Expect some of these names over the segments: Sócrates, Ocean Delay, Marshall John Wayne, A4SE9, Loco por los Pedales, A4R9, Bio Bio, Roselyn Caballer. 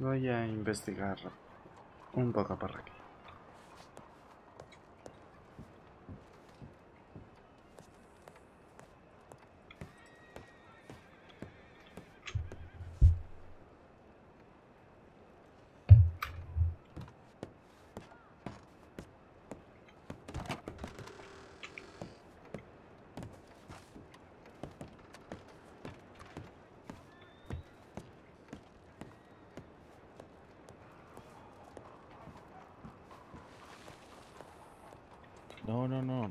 Voy a investigar un poco por aquí.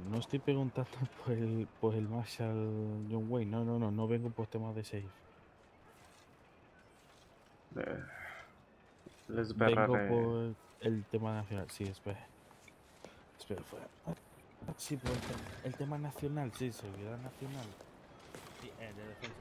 No estoy preguntando por el Marshall John Wayne. No vengo por temas de safe. Les verraré. Vengo por el tema nacional, sí, espera fuera. Sí, por el tema nacional, sí, seguridad nacional. Sí, de defensa.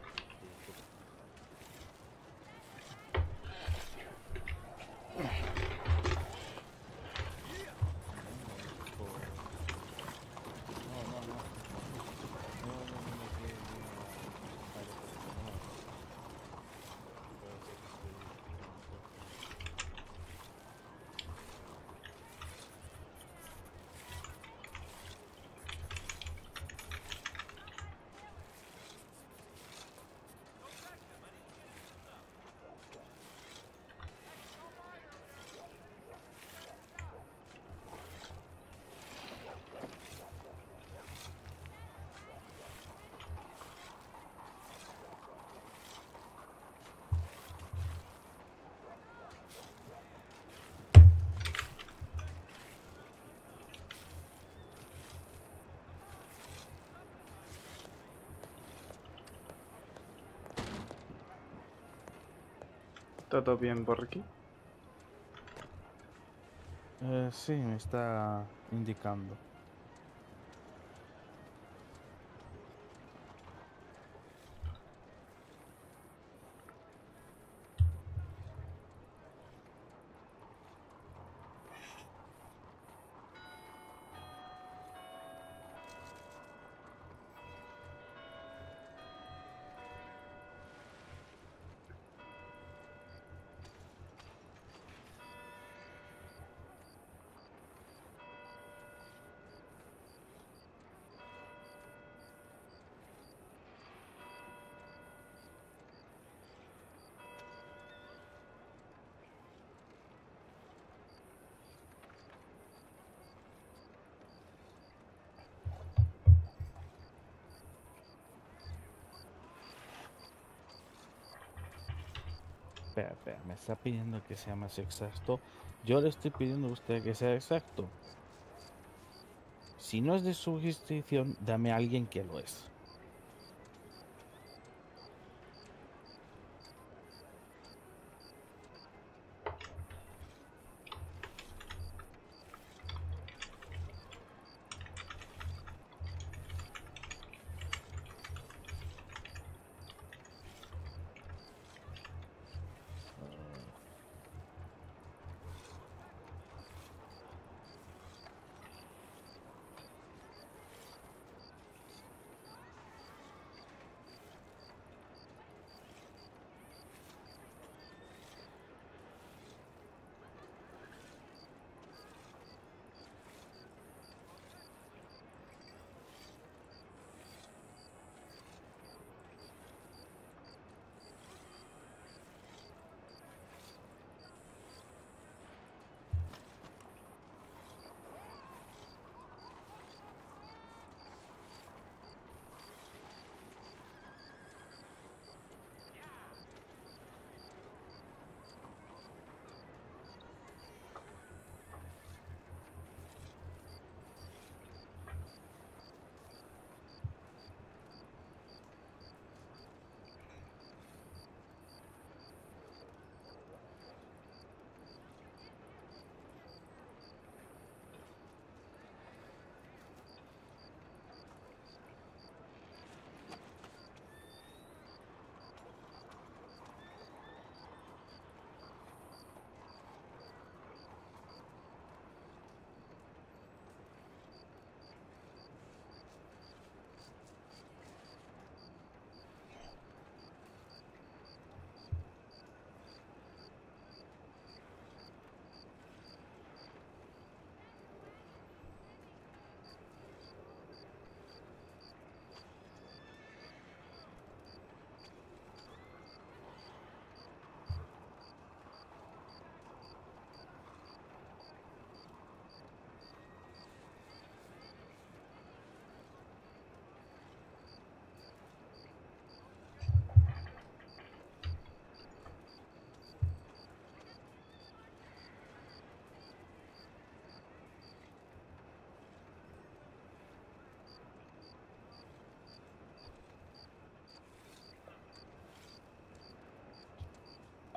¿Todo bien por aquí? Sí, me está indicando. Espera, me está pidiendo que sea más exacto. Yo le estoy pidiendo a usted que sea exacto. Si no es de su jurisdicción, dame a alguien que lo es.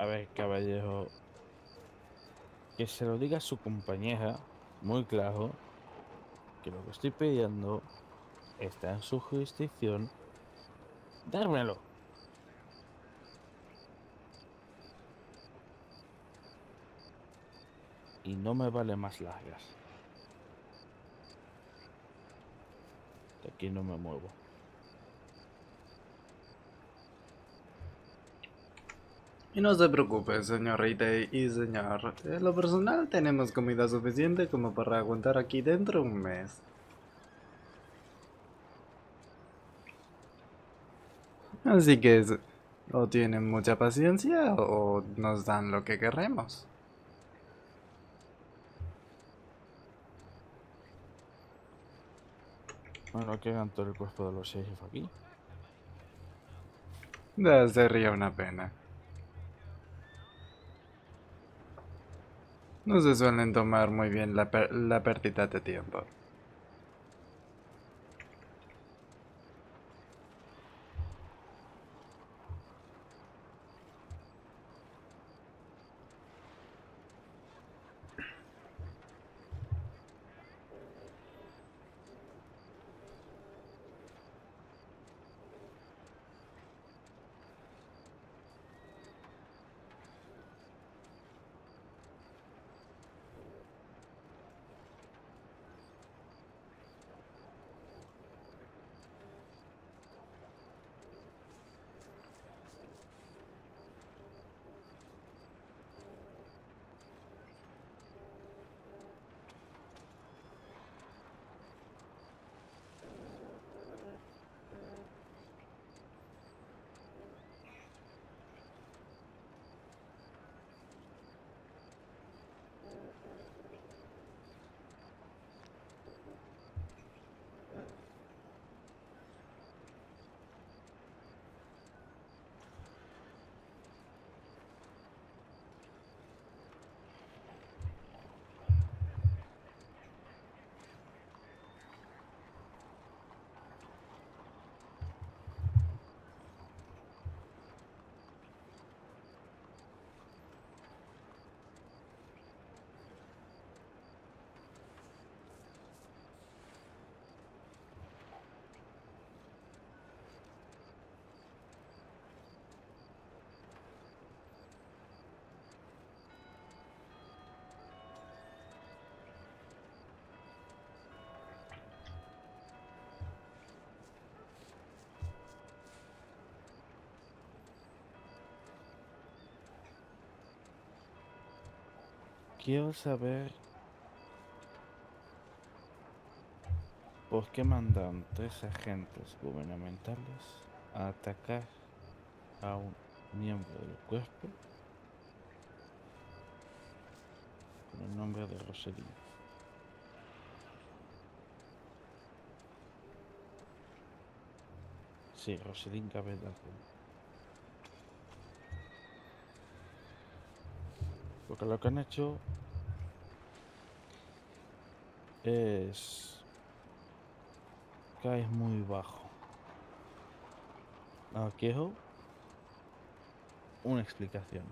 A ver, caballero, que se lo diga a su compañera, muy claro, que lo que estoy pidiendo está en su jurisdicción. ¡Dármelo! Y no me vale más largas. De aquí no me muevo. Y no se preocupe, señorita y señor. En lo personal tenemos comida suficiente como para aguantar aquí dentro un mes. Así que o tienen mucha paciencia o nos dan lo que queremos. Bueno, que hagan todo el cuerpo de los sheriff aquí. Sería una pena. No se suelen tomar muy bien la pérdida de tiempo. Quiero saber por qué mandan 3 agentes gubernamentales a atacar a un miembro del cuerpo con el nombre de Roselyn. Sí, Roselyn Caballer. Porque lo que han hecho es... caes muy bajo. Ahora quiero una explicación.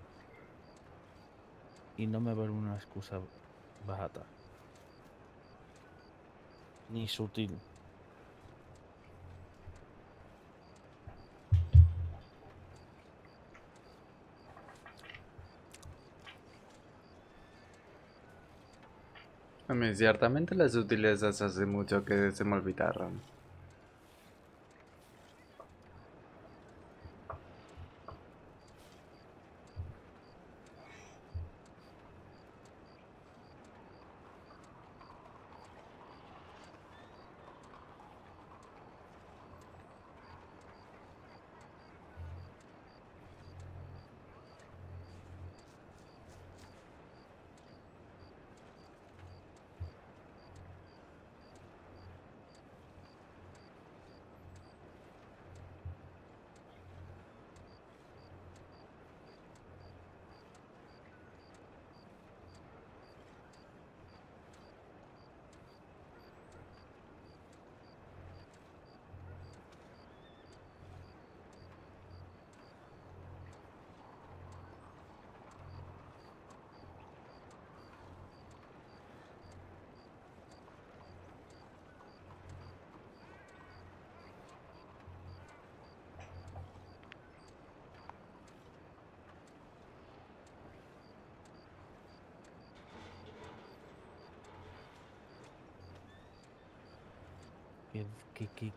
Y no me vale una excusa barata. Ni sutil. A mí ciertamente las sutilezas hace mucho que se me olvidaron.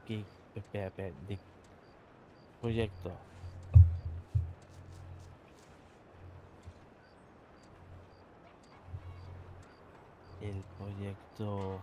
¿Qué proyecto? El proyecto...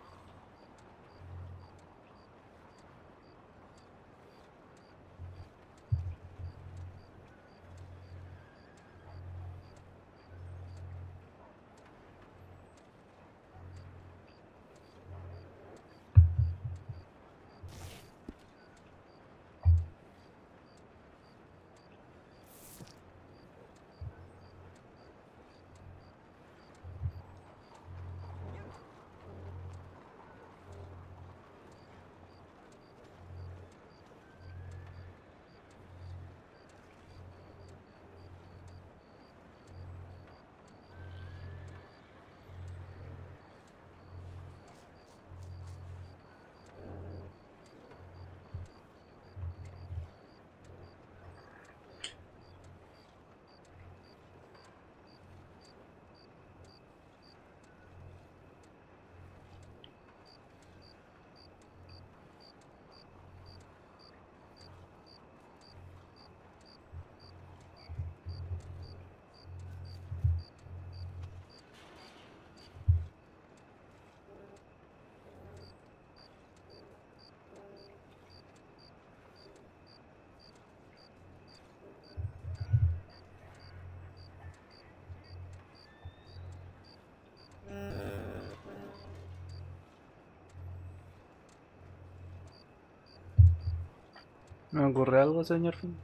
¿Me ocurre algo, señor Finn?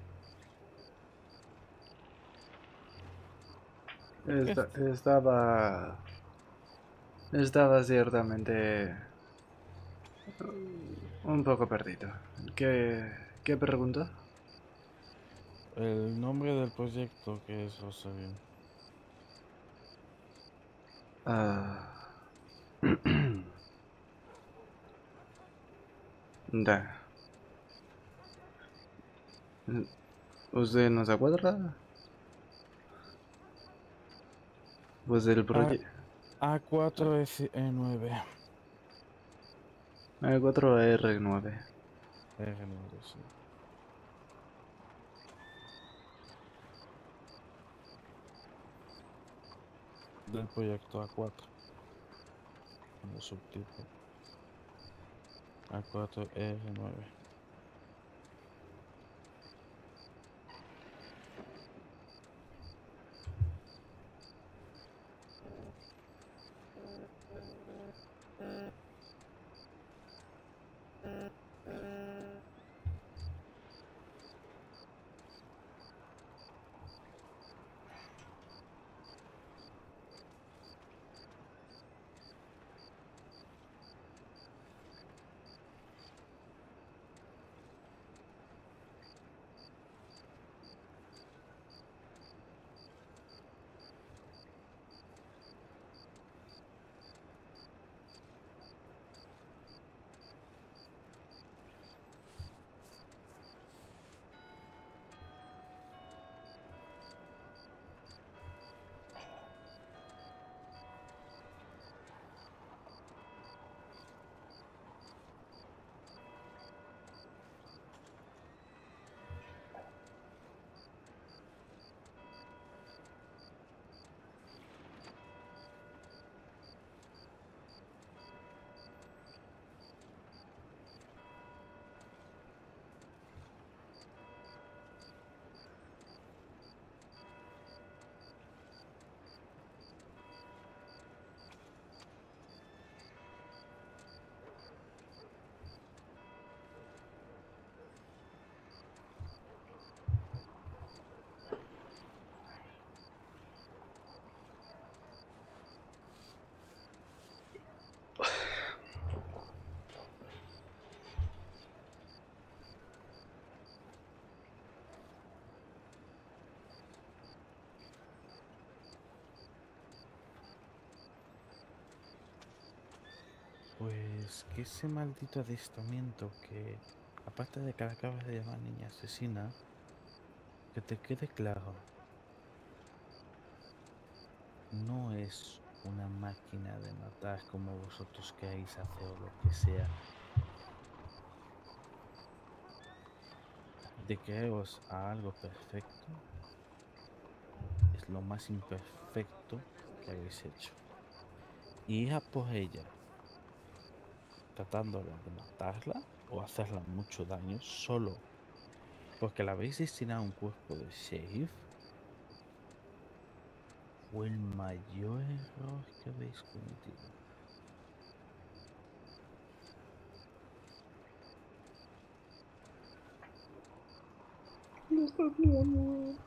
Estaba ciertamente un poco perdido. ¿Qué preguntó? El nombre del proyecto, que es Roselyn. Da. ¿Usted no se acuerda? Pues el proyecto... A4SE9. A4R9. R9, sí. Del proyecto A4. Como subtipo. A4R9. Pues que ese maldito adiestramiento que, aparte de que la acabas de llamar niña asesina, que te quede claro, no es una máquina de matar como vosotros queráis hacer o lo que sea. dediquemos a algo perfecto es lo más imperfecto que habéis hecho. Y es por ella, tratándola de matarla o hacerla mucho daño solo porque la habéis destinado a un cuerpo de sheriff. Fue el mayor error que habéis cometido. No está bien.